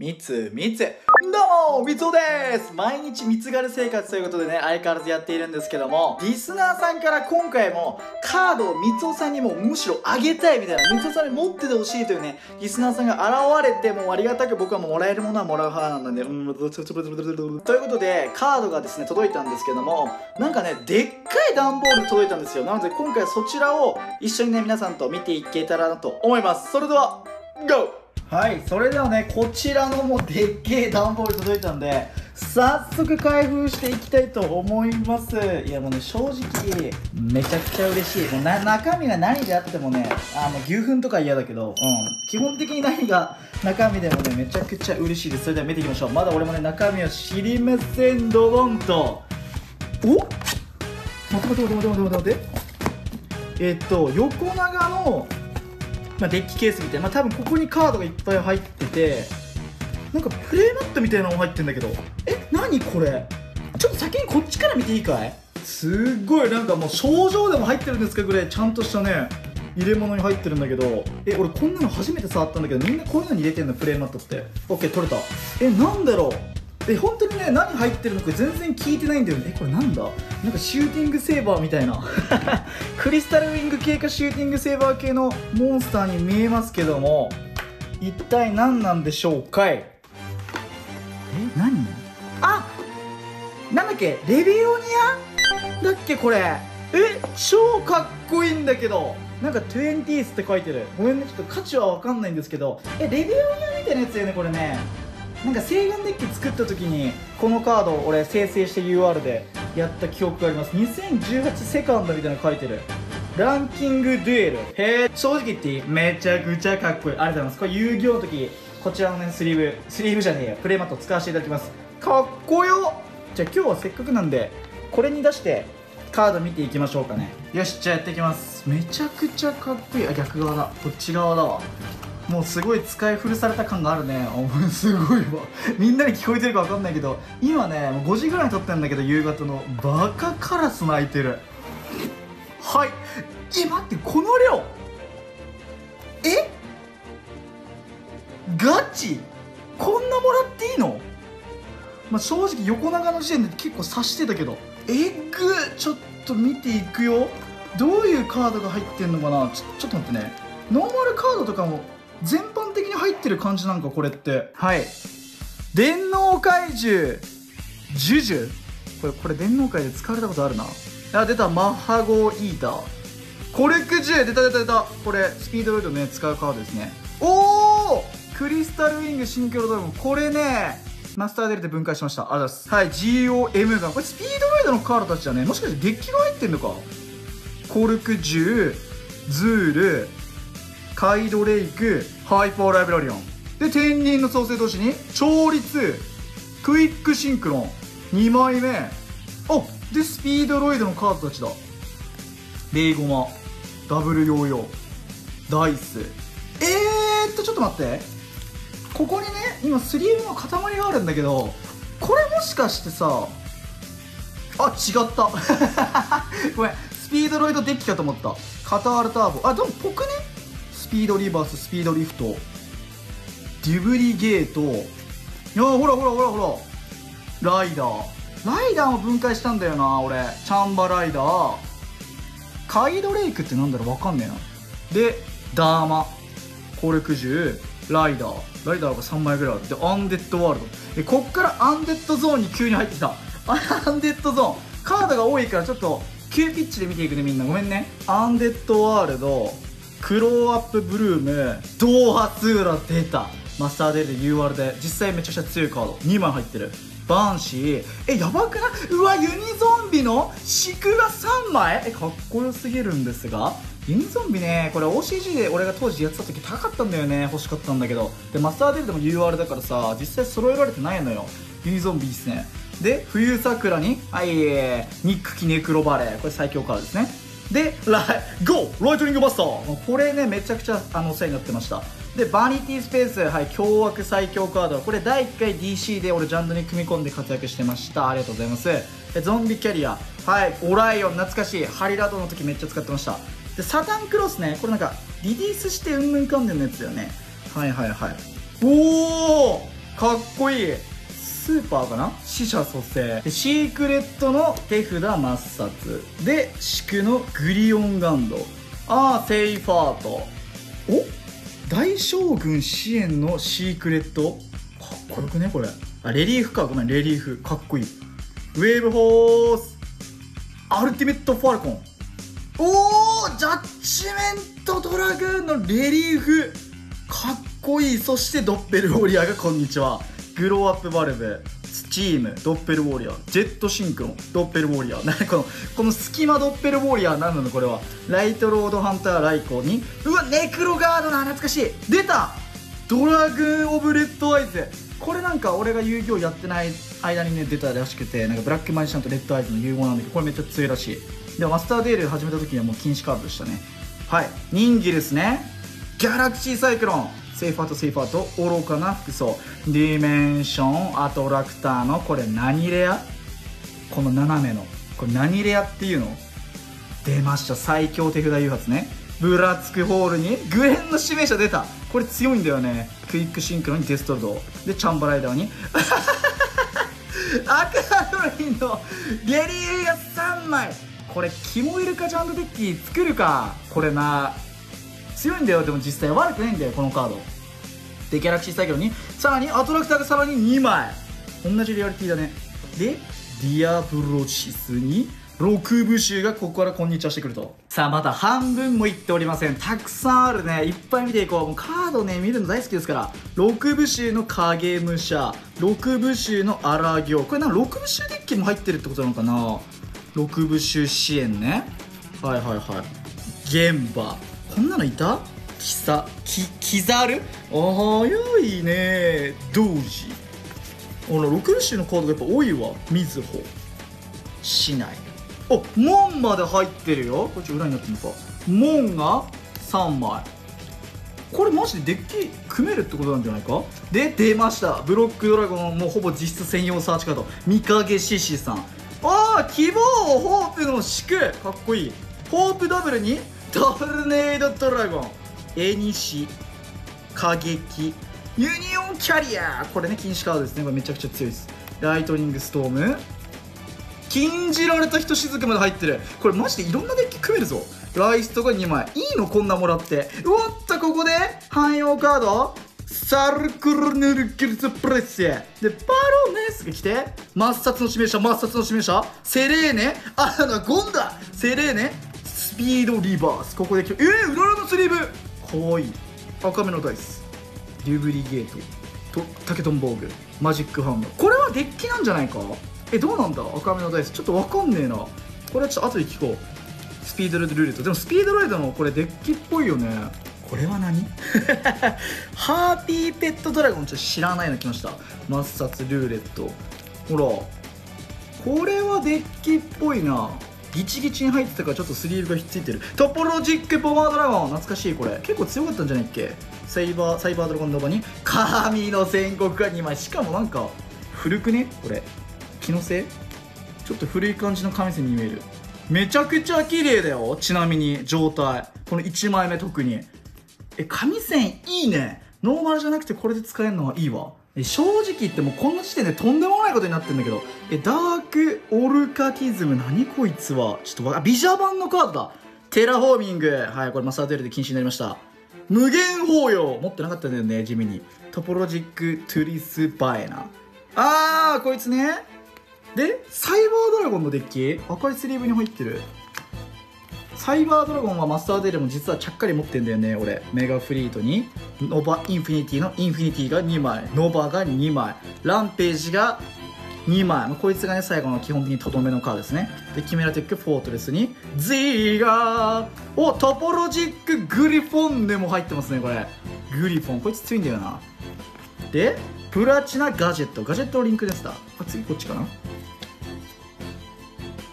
みつどうもみつおです。毎日みつ軽生活ということでね、相変わらずやっているんですけども、リスナーさんから今回もカードをみつおさんにもむしろあげたいみたいな、みつおさんに持っててほしいというね、リスナーさんが現れて、もうありがたく僕はもうもらえるものはもらう派なんで、ということで、カードがですね、届いたんですけども、なんかね、でっかい段ボール届いたんですよ。なので今回そちらを一緒にね、皆さんと見ていけたらなと思います。それでは、GO!はい、それではね、こちらのもうでっけえ段ボール届いたんで、早速開封していきたいと思います。いやもうね、正直めちゃくちゃ嬉しい。もう中身が何であってもね、もう牛糞とか嫌だけど、基本的に何が中身でもね、めちゃくちゃ嬉しいです。それでは見ていきましょう。まだ俺もね、中身を知りません。ドドンと、おっ、待って、横長のデッキケースみたいな、多分ここにカードがいっぱい入ってて、なんかプレイマットみたいなのも入ってんだけど、何これ。ちょっと先にこっちから見ていいかい。すっごいなんかもう賞状でも入ってるんですか、これ。ちゃんとしたね、入れ物に入ってるんだけど、俺こんなの初めて触ったんだけど、みんなこういうのに入れてんの、プレイマットって。オッケー、取れた。なんだろう、本当にね、何入ってるのか全然聞いてないんだよね。これなんだ、なんかシューティングセーバーみたいなクリスタルウィング系かシューティングセーバー系のモンスターに見えますけども、一体何なんでしょうかい。何、なんだっけ、レビオニアだっけ、これ。超かっこいいんだけど、なんか20thって書いてる。ごめんね、ちょっと価値は分かんないんですけど、レビオニアみたいなやつだよね、これね。なんか西軍デッキ作った時にこのカードを俺生成して UR でやった記憶があります。2018セカンドみたいなの書いてる。ランキングデュエル。正直言っていい、めちゃくちゃかっこいい。ありがとうございます。これ遊戯王の時、こちらのね、スリーブじゃねえや、プレイマット使わせていただきます。かっこよ。じゃあ今日はせっかくなんで、これに出してカード見ていきましょうかね。よし、じゃあやっていきます。めちゃくちゃかっこいい。逆側だ、こっち側だわ。もうすごい使い古された感があるね。すごいわみんなに聞こえてるか分かんないけど、今ね、もう5時ぐらいに撮ってんだけど、夕方のバカカラス鳴いてる。はい、待って、この量、ガチ、こんなもらっていいの。正直横長の時点で結構刺してたけど、ちょっと見ていくよ。どういうカードが入ってんのかな。ちょっと待ってね。ノーマルカードとかも全般的に入ってる感じなんか、これって。はい、電脳怪獣ジュジュ。これ電脳怪獣使われたことあるな。出た、マッハゴーイーター、コルク10。出た。これスピードロイドね、使うカードですね。おお、クリスタルウィングシンクロドラゴン。これね、マスターデルで分解しました。ありがとうございます。はい、 GOM ガン。これスピードロイドのカードたちだね。もしかしてデッキが入ってんのか。コルク10、ズール、カイドレイク、ハイパーライブラリオンで、天輪の創生同士に調律、クイックシンクロン2枚目。でスピードロイドのカードたちだ。レイゴマ、ダブルヨーヨー、ダイス。ちょっと待って、ここにね、今スリーブの塊があるんだけど、これもしかしてさ、違ったごめん、スピードロイドデッキかと思った。カタールターボ、でもぽくね。スピードリバース、スピードリフト、デュブリゲート。ほら、ライダーも分解したんだよな俺。チャンバライダー、カイドレイクってなんだろう、わかんねえな。でダーマ、コルク10、ライダーが3枚ぐらいある。でアンデッドワールド。こっからアンデッドゾーンに急に入ってきたアンデッドゾーン、カードが多いからちょっと急ピッチで見ていくね、みんなごめんね。アンデッドワールド、クローアップブルーム、ドーハツーラ。出た、マスターデルで UR で実際めちゃくちゃ強いカード2枚入ってる。バンシー、やばくない。うわ、ユニゾンビのシクが3枚。かっこよすぎるんですが、ユニゾンビね、これ OCG で俺が当時やってた時高かったんだよね。欲しかったんだけど、でマスターデルでも UR だからさ、実際揃えられてないのよ。ユニゾンビいいっすね。で冬桜に、ニックキネクロバレー、これ最強カードですね。でライトニングバスター、これね、めちゃくちゃお世話になってました。でバニティスペース、凶悪最強カード、これ第1回 DC で俺ジャンルに組み込んで活躍してました。ありがとうございます。ゾンビキャリア、オライオン懐かしい。ハリラドの時めっちゃ使ってました。でサタンクロスね、これなんかリリースしてうんぬんかんでんのやつだよね。おお、かっこいい。スーパーかな、死者蘇生で、シークレットの手札抹殺で、祝のグリオンガンド、あーセイファート、お大将軍支援のシークレットかっこよくねこれ。あレリーフか、ごめんレリーフかっこいい。ウェーブホース、アルティメットファルコン、おおジャッジメントドラグーンのレリーフかっこいい。そしてドッペルウォリアーがこんにちは、グローアップバルブ、スチーム、ドッペルウォリアー、ジェットシンクロン、ドッペルウォリアー、なんかこの隙間ドッペルウォリアー何なのこれは。ライトロードハンターライコに、うわネクロガードだ、懐かしい。出たドラグーンオブレッドアイズ、これなんか俺が遊戯王やってない間にね出たらしくて、なんかブラックマジシャンとレッドアイズの融合なんだけど、これめっちゃ強いらしい。でマスターデール始めた時にはもう禁止カードでしたね。はい、人気ですね。ギャラクシーサイクロン、セイファーと愚かな服装、ディメンションアトラクターの、これ何レア、この斜めのこれ何レアっていうの出ました。最強手札誘発ね。ぶらつくホールにグレンの指名者出た、これ強いんだよね。クイックシンクロにデストルドで、チャンバライダーにアクアドリンのゲリーが3枚、これキモイルカジャンルデッキ作るか。これな強いんだよ、でも実際悪くないんだよこのカードで。ギャラクシーサイクロンにさらにアトラクターがさらに2枚、同じリアリティだね。でディアブロシスに6部衆がここからこんにちはしてくると。さあまた半分もいっておりません、たくさんあるね、いっぱい見ていこう。もうカードね見るの大好きですから。6部衆の影武者、6部衆の荒行、これなんか6部衆デッキも入ってるってことなのかな。6部衆支援ね、はいはいはい。現場こんなのいた、キザル、あ早いね。同時ほら6部衆のカードがやっぱ多いわ。瑞穂市内、お門まで入ってるよ、こっち裏になってるのか。門が3枚、これマジでデッキ組めるってことなんじゃないか。で出ました、ブロックドラゴン、もうほぼ実質専用サーチカード、三影獅子さん、ああ希望ホープの祝かっこいい。ホープダブルにトルネードドラゴン、絵西過激、ユニオンキャリア、これね禁止カードですね、これめちゃくちゃ強いです。ライトニングストーム、禁じられた人雫まで入ってる、これマジでいろんなデッキ組めるぞ。ライストが2枚、いいのこんなもらって。うわった、ここで汎用カードサルクルヌルキルツプレッシェで、パロネスが来て、抹殺の指名者、セレーネ、あらゴンダ、セレーネスピードリバース、ここで来て、裏のスリーブかわいい。赤目のダイス、リュブリゲートとタケトンボーグ、マジックハンド、これはデッキなんじゃないか。どうなんだ赤目のダイス、ちょっとわかんねえな、これはちょっと後で聞こう。スピードルート、でもスピードライドのこれデッキっぽいよね、これは何ハーピーペットドラゴン、ちょっと知らないの来ました。抹殺ルーレット、ほらこれはデッキっぽいな、ギチギチに入ってたからちょっとスリーブがひっついてる。トポロジックパワードラゴン、懐かしい、これ結構強かったんじゃないっけ。サイバードラゴンの場に神の宣告が2枚、しかもなんか古くねこれ、気のせい、ちょっと古い感じの神線に見える。めちゃくちゃ綺麗だよ、ちなみに状態この1枚目特に神線いいね。ノーマルじゃなくてこれで使えるのはいいわ。正直言ってもうこの時点でとんでもないことになってるんだけど、ダークオルカティズム、何こいつはちょっとビジャ版のカードだ。テラフォーミング、はいこれマスターデールで禁止になりました。無限包容持ってなかったんだよね地味に。トポロジックトゥリスバエナ、あーこいつね。でサイバードラゴンのデッキ、赤いスリーブに入ってる。サイバードラゴンはマスターデールも実はちゃっかり持ってんだよね俺。メガフリートにノバインフィニティのインフィニティが2枚、ノバが2枚、ランページが2枚、こいつがね最後の基本的にとどめのカードですね。でキメラテックフォートレスにジーガー、おトポロジックグリフォンでも入ってますねこれ。グリフォンこいつ強いんだよな。でプラチナガジェット、ガジェットをリンクでした。あ次こっちかな。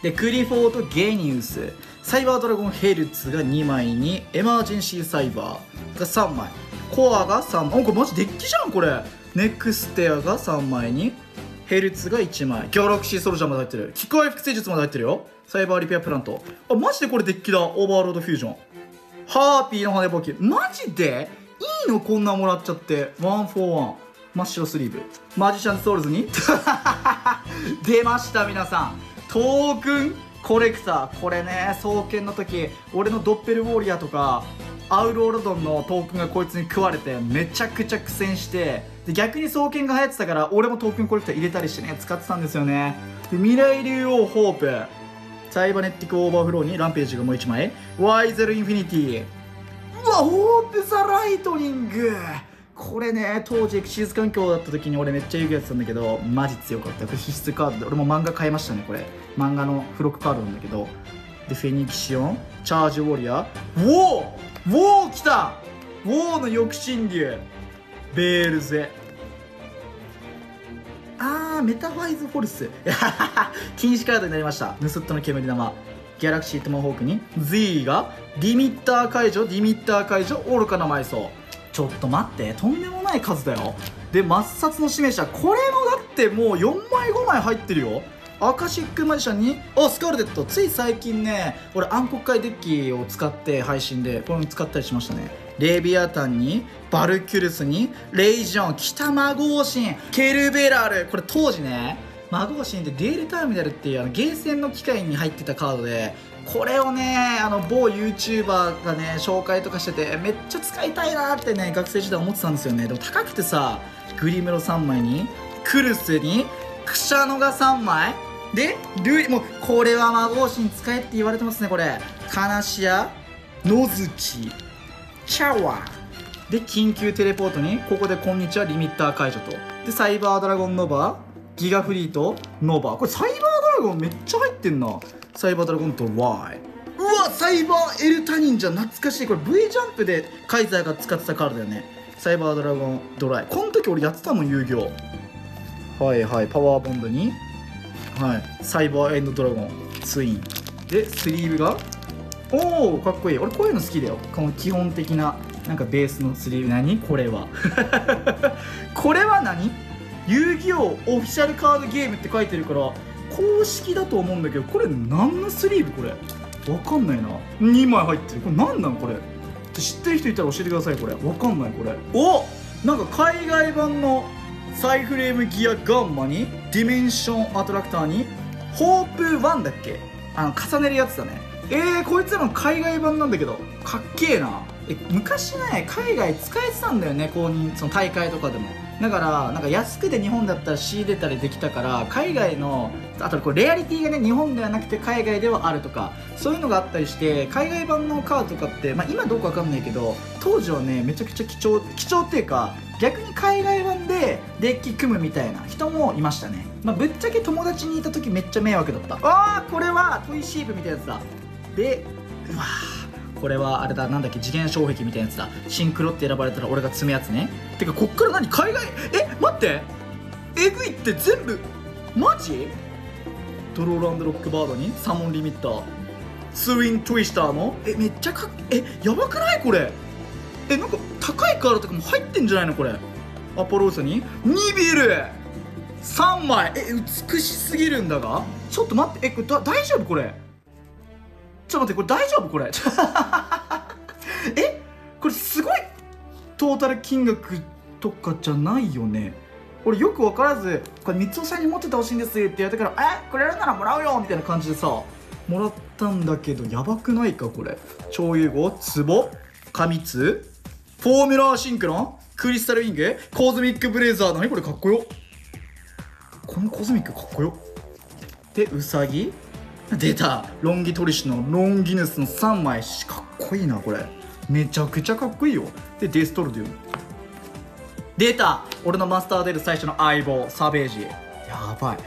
でクリフォード・ゲニウス、サイバードラゴンヘルツが2枚にエマージェンシーサイバーが3枚、コアが3枚、これマジデッキじゃんこれ。ネクステアが3枚にヘルツが1枚、ギャラクシーソルジャーまで入ってる、機械複製術まで入ってるよ、サイバーリペアプラント、あマジでこれデッキだ。オーバーロードフュージョン、ハーピーの羽ぼき、マジでいいのこんなもらっちゃって。ワンフォーワン真っ白スリーブマジシャンズソウルズに出ました。皆さんトークンコレクター、これね創建の時俺のドッペルウォーリアとかアウローロドンのトークンがこいつに食われてめちゃくちゃ苦戦して、で逆に創建が流行ってたから俺もトークンコレクター入れたりしてね使ってたんですよね。で未来竜王ホープサイバネティックオーバーフローにランページがもう1枚ワイゼルインフィニティ、うわホープザライトニング、これね当時エクシーズ環境だった時に俺めっちゃ遊戯やってたんだけどマジ強かった。これ必須カードで俺も漫画買いましたね。これ漫画の付録カードなんだけど、でフェニキシオンチャージウォーリアーウォーウォー来た、ウォーの翼神竜ベールゼ、メタファイズフォルス禁止カードになりました。ヌスットの煙玉ギャラクシートマホークに Z がディミッター解除、ディミッター解除愚かな埋葬、ちょっと待ってとんでもない数だよ。で抹殺の指名者、これもだってもう4枚5枚入ってるよ。アカシックマジシャンにスカルレット、つい最近ね俺暗黒界デッキを使って配信でこれも使ったりしましたね。レビアタンにバルキュルスにレイジオン北魔豪神ケルベラル、これ当時ね魔豪神ってデールターミナルっていうゲーセンの機械に入ってたカードで、これをね某 YouTuber がね紹介とかしててめっちゃ使いたいなってね学生時代思ってたんですよね。でも高くてさ、グリムロ3枚にクルスにクシャノが3枚でもうこれは魔法神使えって言われてますね。これカナシアノズキチャワーで緊急テレポートにここでこんにちはリミッター解除と、でサイバードラゴンノバギガフリートノバ、これサイバードラゴンめっちゃ入ってんな。サイバードラゴンと Y、 うわサイバーエルタニンじゃ懐かしい、これ V ジャンプでカイザーが使ってたカードだよね。サイバードラゴンドライ、この時俺やってたもん遊戯王。はいはい、パワーボンドにはいサイバーエンドドラゴンツインでスリーブがおおかっこいい、俺こういうの好きだよ。この基本的ななんかベースのスリーブ、何これはこれは何、遊戯王オフィシャルカードゲームって書いてるから公式だと思うんだけど、これ何のスリーブ、これわかんないな。2枚入ってる、これ何なのこれ、知ってる人いたら教えてください。これわかんない、これなんか海外版のサイフレームギアガンマにディメンションアトラクターにホープ1だっけ、重ねるやつだね。こいつらの海外版なんだけどかっけえな。昔ね海外使えてたんだよね、公認その大会とかでも。だからなんか安くて日本だったら仕入れたりできたから、海外のあとこれレアリティがね日本ではなくて海外ではあるとかそういうのがあったりして、海外版のカードとかって、今どうかわかんないけど当時はねめちゃくちゃ貴重っていうか、逆に海外版でデッキ組むみたいな人もいましたね。ぶっちゃけ友達にいた時めっちゃ迷惑だった。これはトイシープみたいなやつだ。でうわこれはあれだ、なんだっけ、次元障壁みたいなやつだ。シンクロって選ばれたら俺が詰めやつね。てかこっから何海外、待ってえぐいって全部マジ。ドロール&ロックバードにサモンリミッタースウィントイスターのめっちゃかっやばくない、これなんか高いカードとかも入ってんじゃないのこれ。アポローサにニビル3枚、美しすぎるんだが。ちょっと待って、これ大丈夫これ、ちょっと待って、これ大丈夫これこれすごいトータル金額とかじゃないよね。俺よく分からず、これ三尾さんに持っててほしいんですって言われたから、これやるならもらうよみたいな感じでさ、もらったんだけどやばくないかこれ。超融合ツボ過密フォーミュラーシンクロンクリスタルウィングコズミックブレザー、何これかっこよ、このコズミックかっこよ。でウサギ出たロンギトリシのロンギヌスの3枚、かっこいいなこれ、めちゃくちゃかっこいいよ。でデストルデュー出た俺のマスター出る最初の相棒サベージ、やばい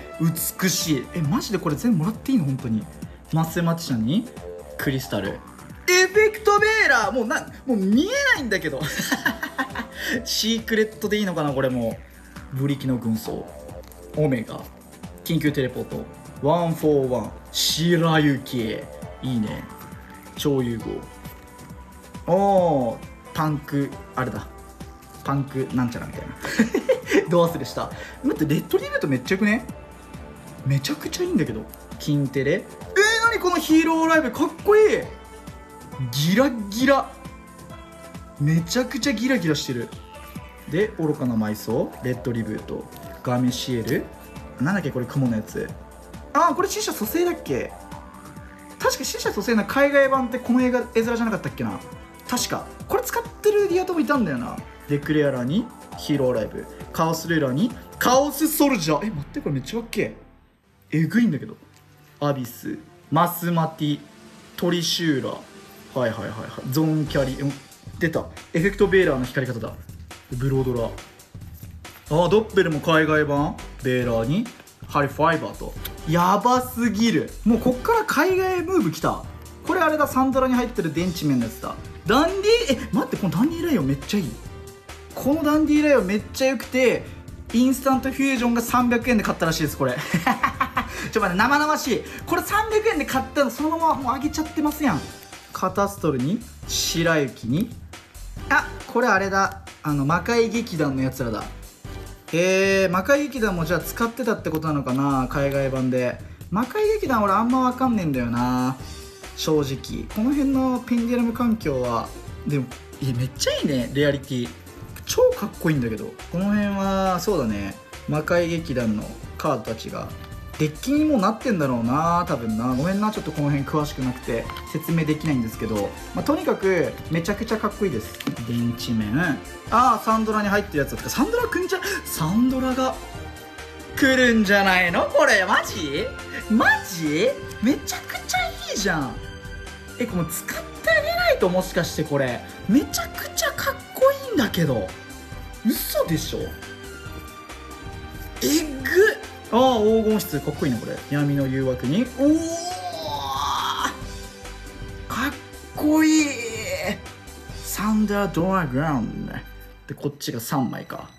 美しい。マジでこれ全部もらっていいの本当に。マスマチシャンにクリスタルエフェクトベーラー、もう見えないんだけどシークレットでいいのかなこれも。ブリキの軍曹オメガ緊急テレポート141白雪、いいね超融合。パンクあれだ、パンクなんちゃらみたいなどう忘れした。待ってレッドリーベットめっちゃよくね、めちゃくちゃいいんだけど。キンテレ何このヒーローライブかっこいい、ギラギラめちゃくちゃギラギラしてる。で愚かな埋葬、レッドリブート、ガメシエル、なんだっけこれ雲のやつ、ああこれ死者蘇生だっけ、確か死者蘇生の海外版ってこの映画絵面じゃなかったっけな、確かこれ使ってるリアトもいたんだよな。デクレアラにヒーローライブ、カオスレーラーにカオスソルジャー、え待ってこれめっちゃかっけえ、えぐいんだけど、アビス、マスマティ、トリシューラー、はいはいはいはい、ゾーンキャリー出た、エフェクトベーラーの光り方だ、ブロードラー、あドッペルも海外版、ベーラーにハリファイバーと、やばすぎる、もうこっから海外ムーブきた、これあれだサンドラに入ってる電池面のやつだ、ダンディえ待ってこのダンディライオンめっちゃいい、このダンディライオンめっちゃ良くてインスタントフュージョンが300円で買ったらしいですこれちょっと待って生々しい、これ300円で買ったのそのままもう上げちゃってますやん、カタストルに白雪に、あこれあれだ魔界劇団のやつらだ、魔界劇団もじゃあ使ってたってことなのかな海外版で、魔界劇団俺あんまわかんねえんだよな正直、この辺のペンデュラム環境はでもめっちゃいいね、レアリティ超かっこいいんだけど、この辺はそうだね魔界劇団のカードたちがデッキにもなってんだろうな多分な、ごめんなちょっとこの辺詳しくなくて説明できないんですけど、まあ、とにかくめちゃくちゃかっこいいです。電池面、あサンドラに入ってるやつだった、サンドラくんじゃサンドラが来るんじゃないのこれマジマジめちゃくちゃいいじゃん、えこの使ってあげないと、もしかしてこれめちゃくちゃかっこいいんだけど、嘘でしょ、えぐっ、ああ黄金室かっこいいなこれ、闇の誘惑に、おおかっこいい、サンダードラグラウンドでこっちが3枚か、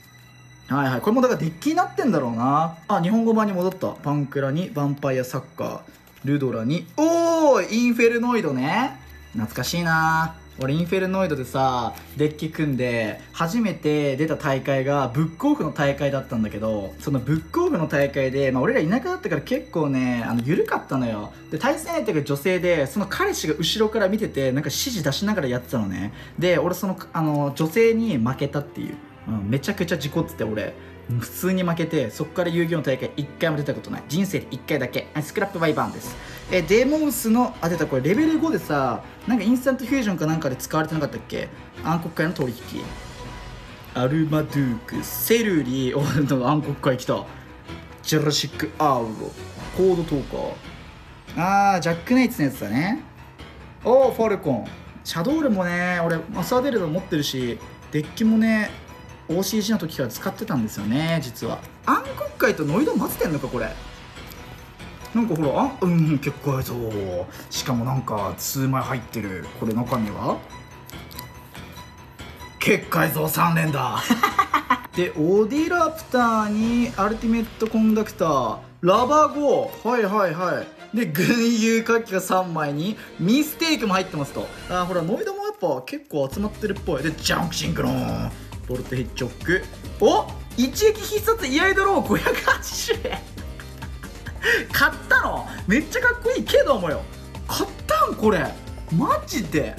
はいはいこれもだからデッキになってんだろうなあ、日本語版に戻った、パンクラにヴァンパイアサッカー、ルドラにおおインフェルノイドね、懐かしいな俺インフェルノイドでさデッキ組んで初めて出た大会がブックオフの大会だったんだけど、そのブックオフの大会で、まあ、俺ら田舎だったから結構ね緩かったのよ、で対戦相手が女性でその彼氏が後ろから見ててなんか指示出しながらやってたのね、で俺その女性に負けたっていう、めちゃくちゃ事故ってて俺普通に負けて、そっから遊戯王の大会1回も出たことない、人生で1回だけ、スクラップバイバーンです。デモウスの出たこれレベル5でさなんかインスタントフュージョンかなんかで使われてなかったっけ、暗黒界の取引、アルマドゥーク、セルリー、お暗黒界来た、ジュラシックアウロ、コードトーカー、ジャックナイツのやつだね、おファルコン、シャドールもね俺マサーデルド持ってるしデッキもねOCG の時から使ってたんですよね実は。暗黒界とノイド混ぜてんのかこれ、なんかほら結構やぞ、しかもなんか数枚入ってる、これ中身は結界像3連だでオディラプターにアルティメットコンダクター、ラバー5、はいはいはい、で群雄割拠が3枚にミステイクも入ってますと、ほらノイドもやっぱ結構集まってるっぽいで、ジャンクシンクロンボルトヘッジョック、お一撃必殺居合ドロー580円買ったのめっちゃかっこいいけどもよ、買ったんこれマジで、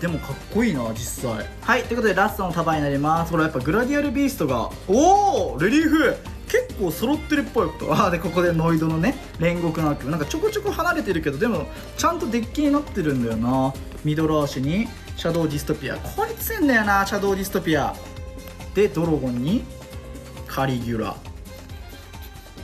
でもかっこいいな実際。はいということでラストの束になります。これやっぱグラディアルビーストがおおレリーフ結構揃ってるっぽいこと、でここでノイドのね煉獄の悪夢なんかちょこちょこ離れてるけどでもちゃんとデッキになってるんだよな、ミドラーシュにシャドウディストピア、これ強いんだよなシャドウディストピアで、ドラゴンにカリギュラ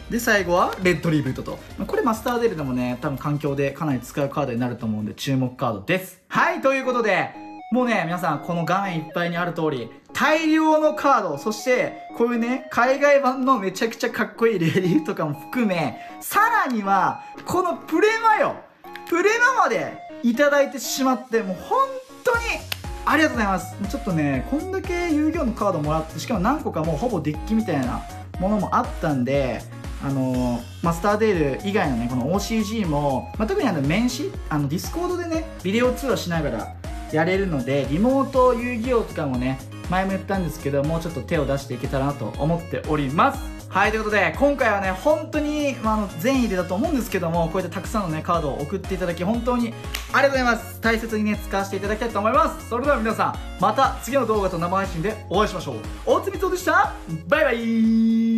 で最後はレッドリブートと、これマスターデルでもね多分環境でかなり使うカードになると思うんで注目カードです。はいということでもうね皆さんこの画面いっぱいにある通り大量のカード、そしてこういうね海外版のめちゃくちゃかっこいいレディーとかも含め、さらにはこのプレマよプレマまでいただいてしまってもう本当にありがとうございます。ちょっとねこんだけ遊戯王のカードもらって、しかも何個かもうほぼデッキみたいなものもあったんで、マスターデール以外のねこの OCG も、特に面子ディスコードでねビデオ通話しながらやれるので、リモート遊戯王とかもね前も言ったんですけどもうちょっと手を出していけたらなと思っております。はい、ということで今回はね本当に、善意でだと思うんですけども、こういったたくさんのねカードを送っていただき本当にありがとうございます。大切にね使わせていただきたいと思います。それでは皆さん、また次の動画と生配信でお会いしましょう。おつみつおでした。バイバイ。